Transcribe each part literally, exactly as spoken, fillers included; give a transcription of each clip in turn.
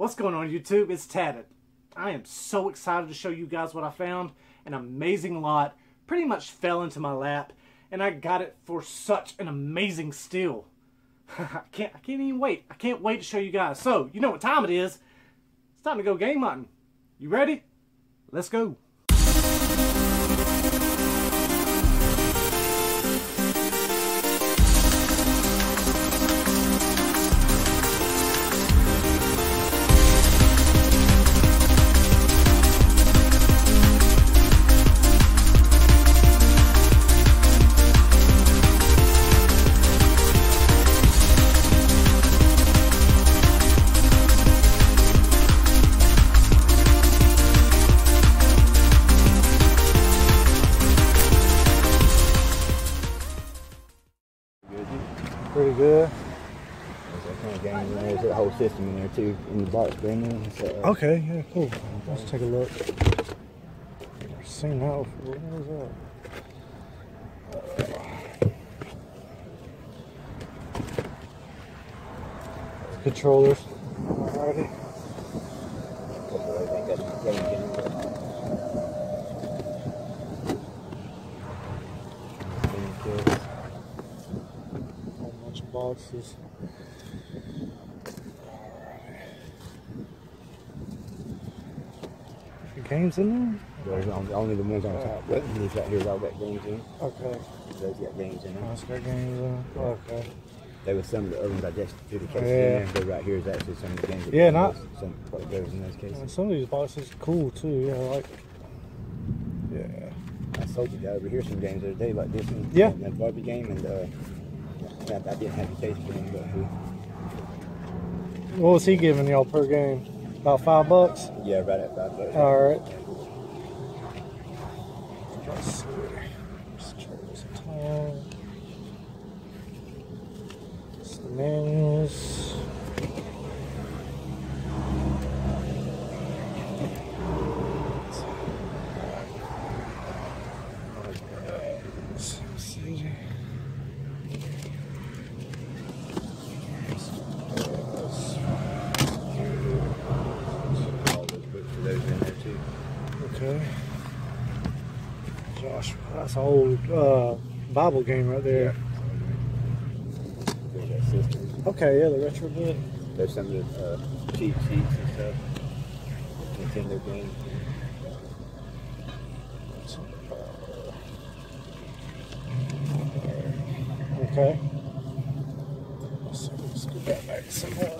What's going on YouTube? It's Tatted. I am so excited to show you guys what I found. An amazing lot. Pretty much fell into my lap. And I got it for such an amazing steal. I can't I can't even wait. I can't wait to show you guys. So, you know what time it is. It's time to go game hunting. You ready? Let's go. Pretty good. There's that kind of game in there. There's that whole system in there too, in the box brand new. So, uh, okay, yeah, cool. Okay. Let's take a look. I've seen that before. What is that? Controllers. Alrighty. Boxes. The games in there? There's only, only the ones on top. But these right here's all got games in. Okay. Those got games in them. Those got games in. Yeah. Okay. There was some of the other ones I just did the case yeah. in there. But right here's actually some of the games. Yeah, not some of those in those cases. And some of these boxes are cool too. Yeah, like. Yeah. I sold you guys over here some games the other day like this one. Yeah. That Barbie game and. Uh, I didn't have a taste for him, but who? What was he giving y'all per game? About five bucks? Yeah, right at five bucks. Alright. Let's see. Let's try this time. It's the menus. That's an old uh, Bible game right there. Yeah. Okay, yeah, the retro bit. There's some of the uh, cheat sheets and stuff. Nintendo games. Okay. So let's get that back somewhere.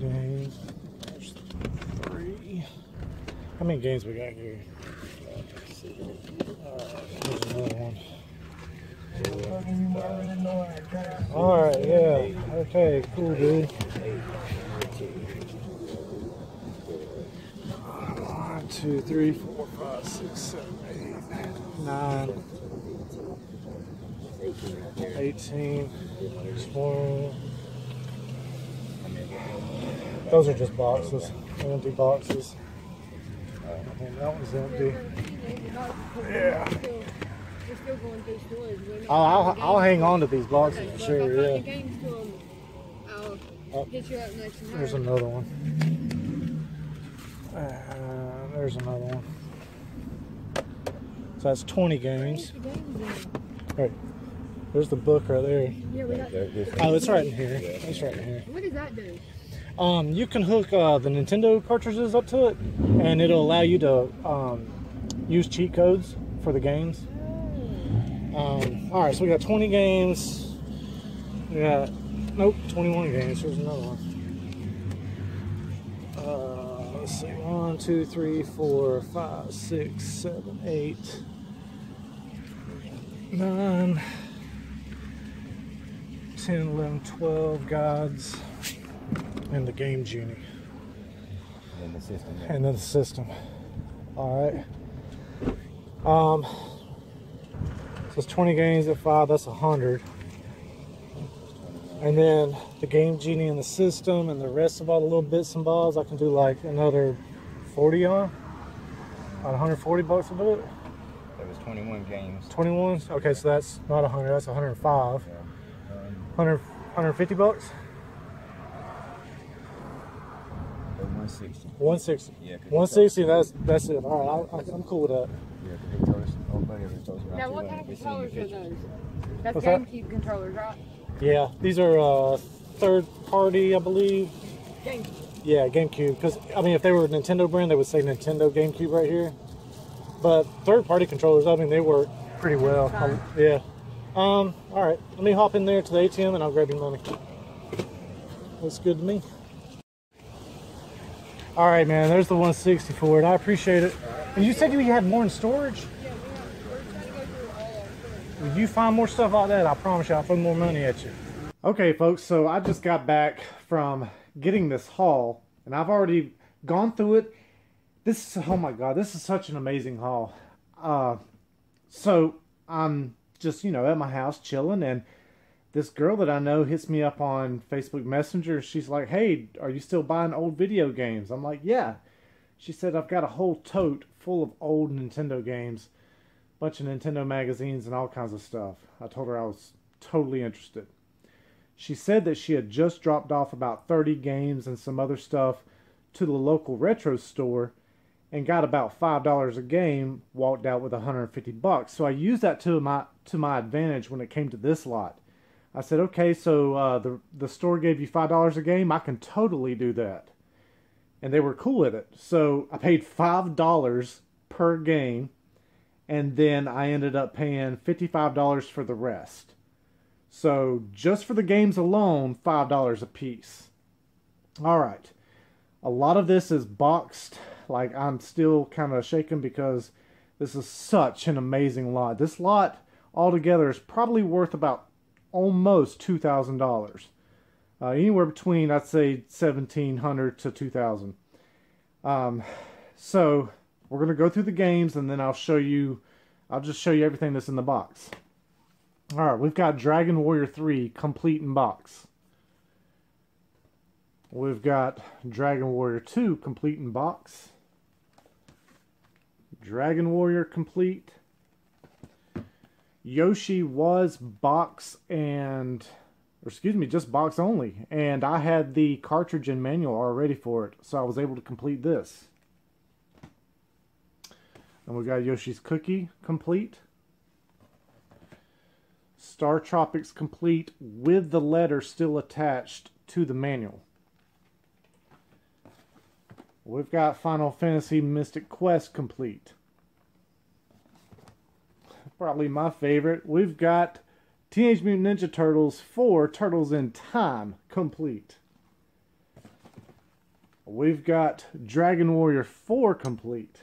Games. There's three. How many games we got here? Let's see. There's another one. Yeah. Alright, yeah. Okay, cool, dude. One, two, three, four, five, six, seven, eight, nine, eighteen, twenty. Those are just boxes, empty boxes. I think that one's empty. Yeah. I'll, I'll, I'll hang on to these boxes for sure, yeah. Oh, there's another one. Uh, there's another one. So that's twenty games. Right. There's the book right there. Oh, it's right in here. It's right in here. What does that do? Um, you can hook uh, the Nintendo cartridges up to it, and it'll allow you to um, use cheat codes for the games. Um, all right, so we got twenty games. We got nope, twenty-one games. Here's another one. Uh, let's see, one, two, three, four, five, six, seven, eight, nine, ten, eleven, twelve gods. And the Game Genie. And then the system. Yeah. And then the system. Alright. Um, so it's twenty games at five, that's one hundred. And then the Game Genie and the system and the rest of all the little bits and balls, I can do like another forty on. About one hundred forty bucks a bit. There was twenty-one games. twenty-one? Okay, so that's not one hundred. That's one hundred five. Yeah. Um, one hundred, one hundred fifty bucks? one sixty. one sixty. Yeah. one sixty. That's that's it. All right, I, I'm cool with that. Yeah. They told us, nobody ever told us about. Now, what kind of controllers are those? That's What's GameCube that? Controllers, right? Yeah. These are uh, third party, I believe. GameCube. Yeah, GameCube. Because I mean, if they were a Nintendo brand, they would say Nintendo GameCube right here. But third party controllers, I mean, they work pretty well. Um, yeah. Um. All right. Let me hop in there to the A T M and I'll grab your money. Looks good to me. All right, man, there's the one sixty for it. I appreciate it. And you said you had more in storage? Yeah, we're trying to go through all our storage. You find more stuff like that, I promise you, I'll throw more money at you. Okay, folks, so I just got back from getting this haul, and I've already gone through it. This is, oh my God, this is such an amazing haul. Uh, so I'm just, you know, at my house chilling, and this girl that I know hits me up on Facebook Messenger. She's like, hey, are you still buying old video games? I'm like, yeah. She said, I've got a whole tote full of old Nintendo games, bunch of Nintendo magazines and all kinds of stuff. I told her I was totally interested. She said that she had just dropped off about thirty games and some other stuff to the local retro store and got about five dollars a game, walked out with one hundred fifty bucks. So I used that to my, to my advantage when it came to this lot. I said, okay, so uh, the, the store gave you five dollars a game. I can totally do that. And they were cool with it. So I paid five dollars per game, and then I ended up paying fifty-five dollars for the rest. So just for the games alone, five dollars a piece. All right. A lot of this is boxed. Like, I'm still kind of shaken because this is such an amazing lot. This lot altogether is probably worth about almost two thousand uh, dollars, anywhere between I'd say seventeen hundred to two thousand. Um, so we're gonna go through the games and then I'll show you. I'll just show you everything that's in the box. All right, we've got Dragon Warrior three complete in box. We've got Dragon Warrior two complete in box. Dragon Warrior complete. Yoshi was box and, or excuse me, just box only. And I had the cartridge and manual already for it, so I was able to complete this. And we got Yoshi's Cookie complete. StarTropics complete with the letter still attached to the manual. We've got Final Fantasy Mystic Quest complete. Probably my favorite. We've got Teenage Mutant Ninja Turtles four Turtles in Time complete. We've got Dragon Warrior four complete.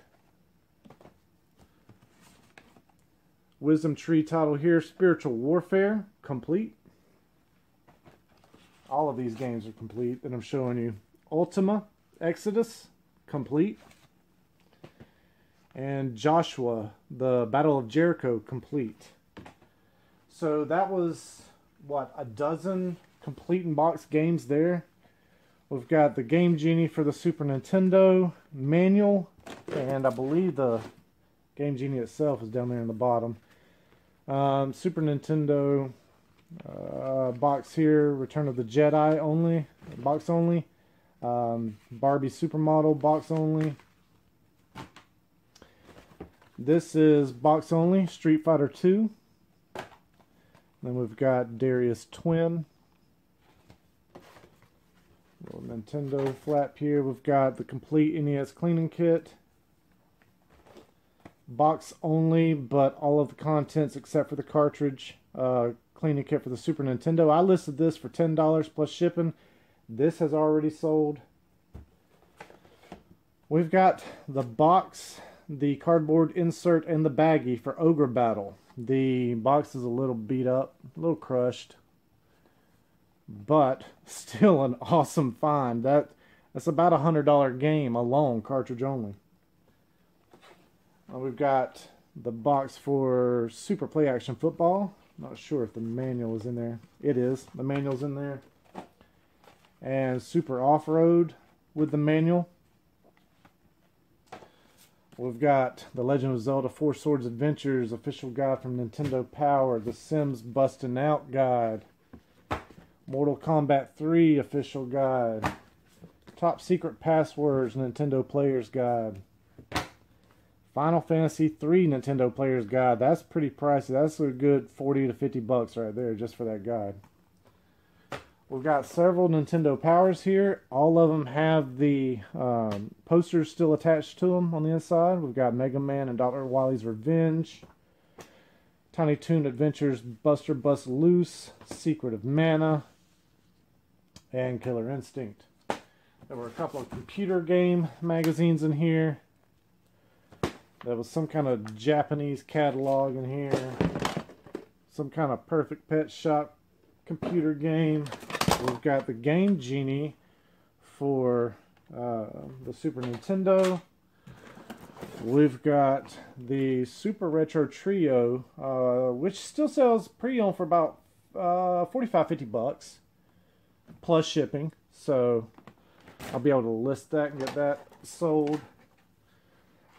Wisdom Tree title here, Spiritual Warfare complete. All of these games are complete that I'm showing you. Ultima Exodus complete. And Joshua, the Battle of Jericho complete. So that was, what, a dozen complete in box games there. We've got the Game Genie for the Super Nintendo manual, and I believe the Game Genie itself is down there in the bottom. Um, Super Nintendo uh, box here, Return of the Jedi only, box only. Um, Barbie Supermodel box only. This is box only, Street Fighter two. Then we've got Darius Twin. Little Nintendo flap here. We've got the complete N E S cleaning kit. Box only, but all of the contents except for the cartridge. Uh, cleaning kit for the Super Nintendo. I listed this for ten dollars plus shipping. This has already sold. We've got the box, the cardboard insert, and the baggie for Ogre Battle. The box is a little beat up, a little crushed, but still an awesome find. That, that's about a hundred dollar game alone, cartridge only. Well, we've got the box for Super Play Action Football. Not sure if the manual is in there. It is. The manual's in there. And Super Off-Road with the manual. We've got The Legend of Zelda Four Swords Adventures, Official Guide from Nintendo Power, The Sims Bustin' Out Guide, Mortal Kombat three Official Guide, Top Secret Passwords Nintendo Player's Guide, Final Fantasy three Nintendo Player's Guide. That's pretty pricey. That's a good forty to fifty bucks right there just for that guide. We've got several Nintendo Powers here. All of them have the um, posters still attached to them on the inside. We've got Mega Man and Doctor Wily's Revenge, Tiny Toon Adventures Buster Bust Loose, Secret of Mana, and Killer Instinct. There were a couple of computer game magazines in here. There was some kind of Japanese catalog in here. Some kind of Perfect Pet Shop computer game. We've got the Game Genie for uh, the Super Nintendo. We've got the Super Retro Trio, uh, which still sells pre-owned for about uh, forty-five fifty bucks plus shipping. So I'll be able to list that and get that sold.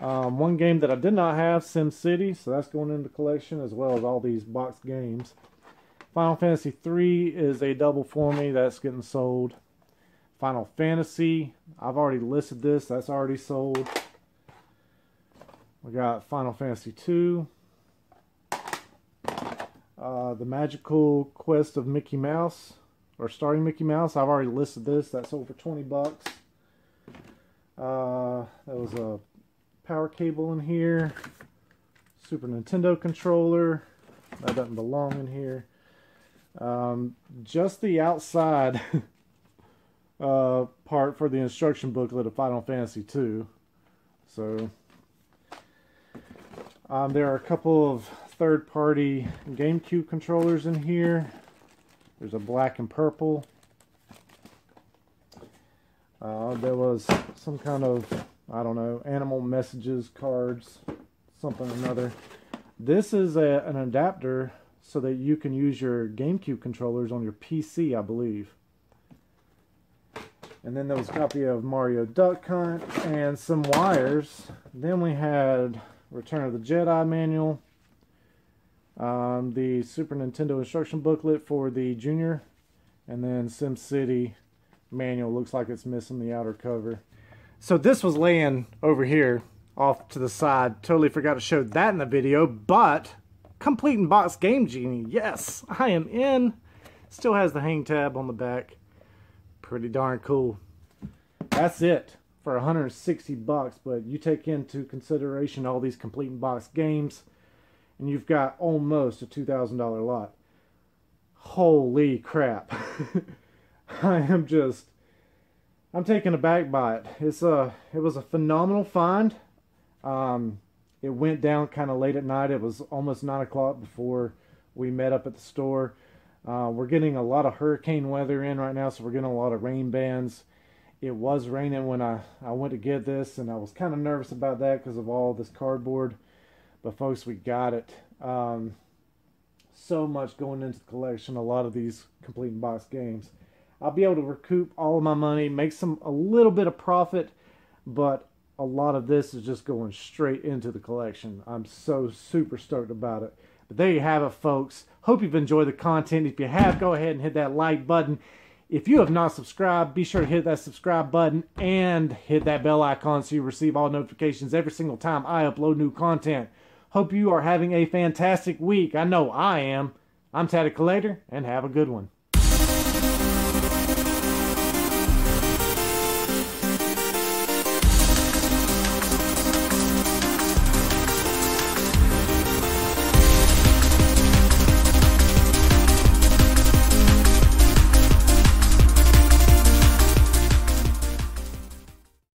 Um, one game that I did not have, SimCity, so that's going into collection, as well as all these boxed games. Final Fantasy three is a double for me. That's getting sold. Final Fantasy, I've already listed this. That's already sold. We got Final Fantasy two. Uh, the Magical Quest of Mickey Mouse, or Starring Mickey Mouse. I've already listed this. That's sold for twenty bucks. Uh, that was a power cable in here. Super Nintendo controller. That doesn't belong in here. Um, just the outside uh, part for the instruction booklet of Final Fantasy two. So um, there are a couple of third-party GameCube controllers in here. There's a black and purple. Uh, there was some kind of, I don't know, animal messages, cards, something or another. This is a, an adapter so that you can use your GameCube controllers on your P C, I believe. And then there was a copy of Mario Duck Hunt and some wires. Then we had Return of the Jedi manual, um, the Super Nintendo instruction booklet for the Junior, and then SimCity manual. Looks like it's missing the outer cover. So this was laying over here off to the side. Totally forgot to show that in the video, but complete in box Game Genie. Yes, I am in. Still has the hang tab on the back. Pretty darn cool. That's it for one hundred sixty bucks, but you take into consideration all these complete in box games, and you've got almost a two thousand dollar lot. Holy crap. I am just I'm taken aback by it. It's a, it was a phenomenal find. Um, it went down kind of late at night. It was almost nine o'clock before we met up at the store. Uh, we're getting a lot of hurricane weather in right now, so we're getting a lot of rain bands. It was raining when I, I went to get this, and I was kind of nervous about that because of all this cardboard. But folks, we got it. Um, so much going into the collection, a lot of these complete in box games. I'll be able to recoup all of my money, make some a little bit of profit, but a lot of this is just going straight into the collection. I'm so super stoked about it. But there you have it, folks. Hope you've enjoyed the content. If you have, go ahead and hit that like button. If you have not subscribed, be sure to hit that subscribe button and hit that bell icon so you receive all notifications every single time I upload new content. Hope you are having a fantastic week. I know I am. I'm Taddy Collector, and have a good one.